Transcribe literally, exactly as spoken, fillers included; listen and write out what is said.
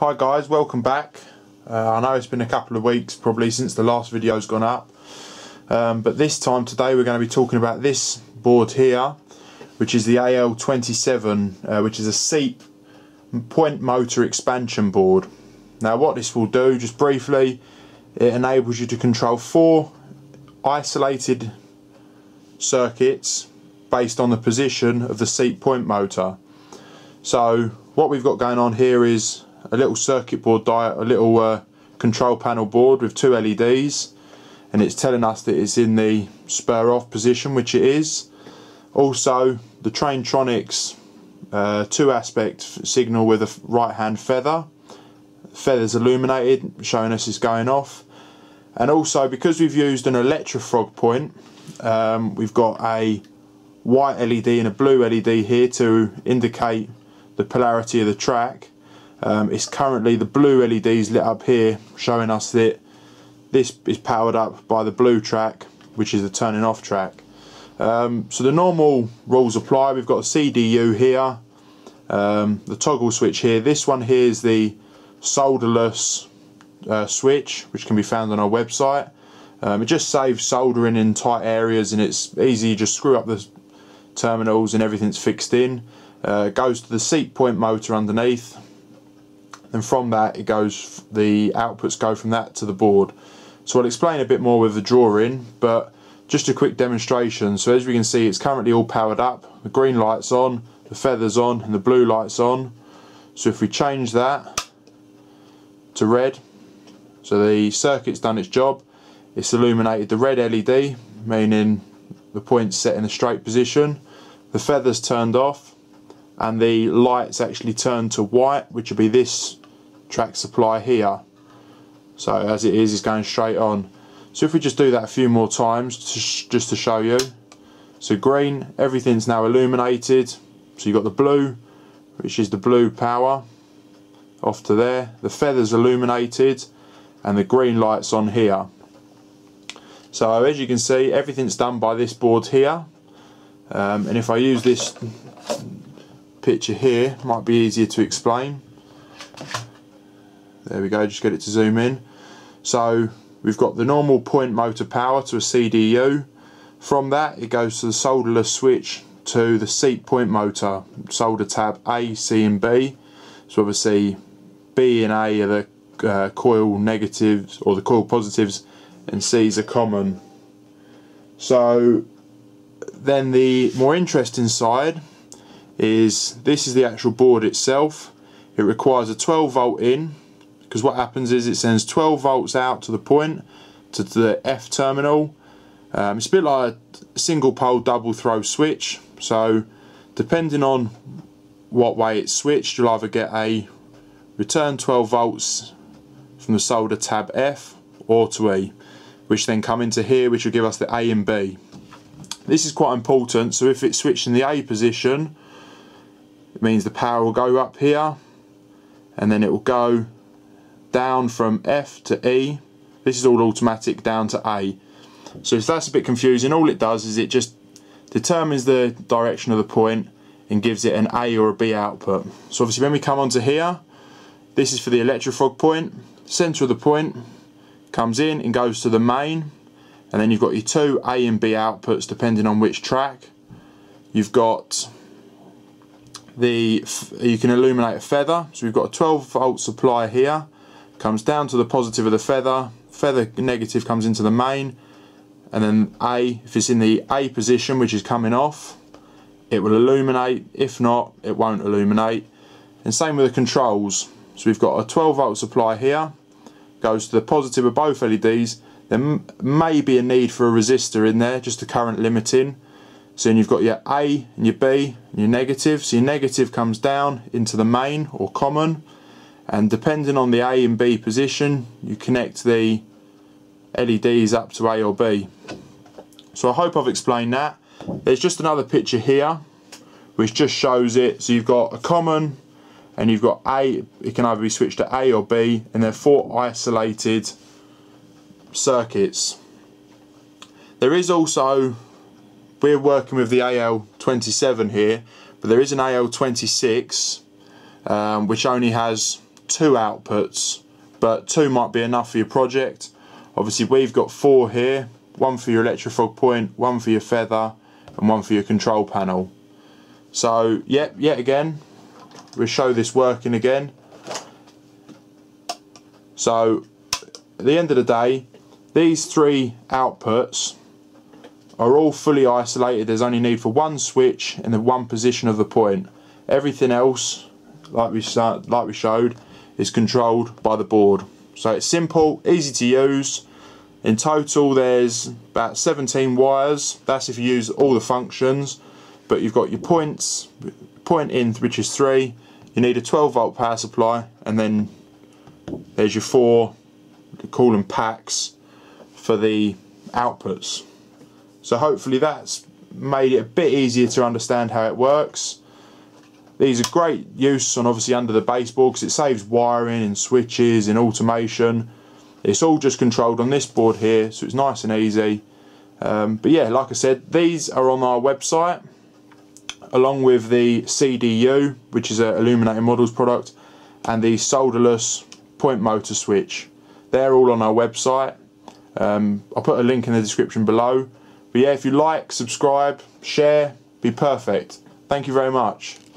Hi guys, welcome back. Uh, I know it's been a couple of weeks probably since the last video's gone up, um, but this time today we're going to be talking about this board here, which is the A L twenty-seven, uh, which is a SEEP point motor expansion board. Now what this will do, just briefly, it enables you to control four isolated circuits based on the position of the SEEP point motor. So what we've got going on here is a little circuit board, a little uh, control panel board with two L E Ds, and it's telling us that it's in the spur off position, which it is. Also the Traintronics uh, two aspect signal with a right hand feather. The feather's illuminated, showing us it's going off. And also, because we've used an electrofrog point, um, we've got a white L E D and a blue L E D here to indicate the polarity of the track. Um, it's currently the blue L E Ds lit up here, showing us that this is powered up by the blue track, which is the turning off track. Um, so the normal rules apply. We've got a C D U here, um, the toggle switch here. This one here is the solderless uh, switch, which can be found on our website. Um, it just saves soldering in tight areas, and it's easy. You just screw up the terminals and everything's fixed in. Uh, it goes to the SEEP point motor underneath. And from that, it goes. The outputs go from that to the board. So I'll explain a bit more with the drawing, but just a quick demonstration. So as we can see, it's currently all powered up. The green light's on, the feather's on, and the blue light's on. So if we change that to red, so the circuit's done its job. It's illuminated the red L E D, meaning the point's set in a straight position. The feather's turned off, and the light's actually turned to white, which would be this track supply here. So as it is, it's going straight on. So if we just do that a few more times just to show you. So green, everything's now illuminated. So you've got the blue, which is the blue power off to there, the feather's illuminated, and the green light's on here. So as you can see, everything's done by this board here. Um, and if I use this picture here, it might be easier to explain. There we go, just get it to zoom in. So we've got the normal point motor power to a C D U. From that, it goes to the solderless switch to the SEEP point motor, solder tab A, C and B. So obviously B and A are the uh, coil negatives, or the coil positives, and C's are common. So then the more interesting side is this is the actual board itself. It requires a twelve volt in, because what happens is it sends twelve volts out to the point, to the F terminal. Um, it's a bit like a single pole double throw switch, so depending on what way it's switched, you'll either get a return twelve volts from the solder tab F or to E, which then come into here, which will give us the A and B. This is quite important. So if it's switched in the A position, it means the power will go up here, and then it will go down from F to E. This is all automatic down to A. So if that's a bit confusing, all it does is it just determines the direction of the point and gives it an A or a B output. So obviously when we come onto here, this is for the electrofrog point. Centre of the point comes in and goes to the main, and then you've got your two A and B outputs depending on which track. You've got the, you can illuminate a feather, so we've got a twelve volt supply here, comes down to the positive of the feather, feather negative comes into the main, and then A, if it's in the A position, which is coming off, it will illuminate. If not, it won't illuminate. And same with the controls. So we've got a twelve volt supply here, goes to the positive of both L E Ds. There may be a need for a resistor in there, just the current limiting. So then you've got your A and your B and your negative. So your negative comes down into the main or common, and depending on the A and B position, you connect the L E Ds up to A or B. So I hope I've explained that. There's just another picture here which just shows it. So you've got a common, and you've got A, it can either be switched to A or B, and they're four isolated circuits. There is also, we're working with the A L twenty-seven here, but there is an A L twenty-six um, which only has two outputs, but two might be enough for your project. Obviously we've got four here, one for your electrofrog point, one for your feather, and one for your control panel. So yep, yet again, we'll show this working again. So at the end of the day, these three outputs are all fully isolated. There's only need for one switch and the one position of the point. Everything else, like we start, like we showed, is controlled by the board. So it's simple, easy to use. In total, there's about seventeen wires. That's if you use all the functions. But you've got your points, point in, which is three. You need a twelve volt power supply, and then there's your four, call them packs, for the outputs. So hopefully that's made it a bit easier to understand how it works. These are great use on obviously under the baseboard because it saves wiring and switches and automation. It's all just controlled on this board here, so it's nice and easy. Um, but yeah, like I said, these are on our website along with the C D U, which is an Illuminated Models product, and the solderless point motor switch. They're all on our website. Um, I'll put a link in the description below. But yeah, if you like, subscribe, share, be perfect. Thank you very much.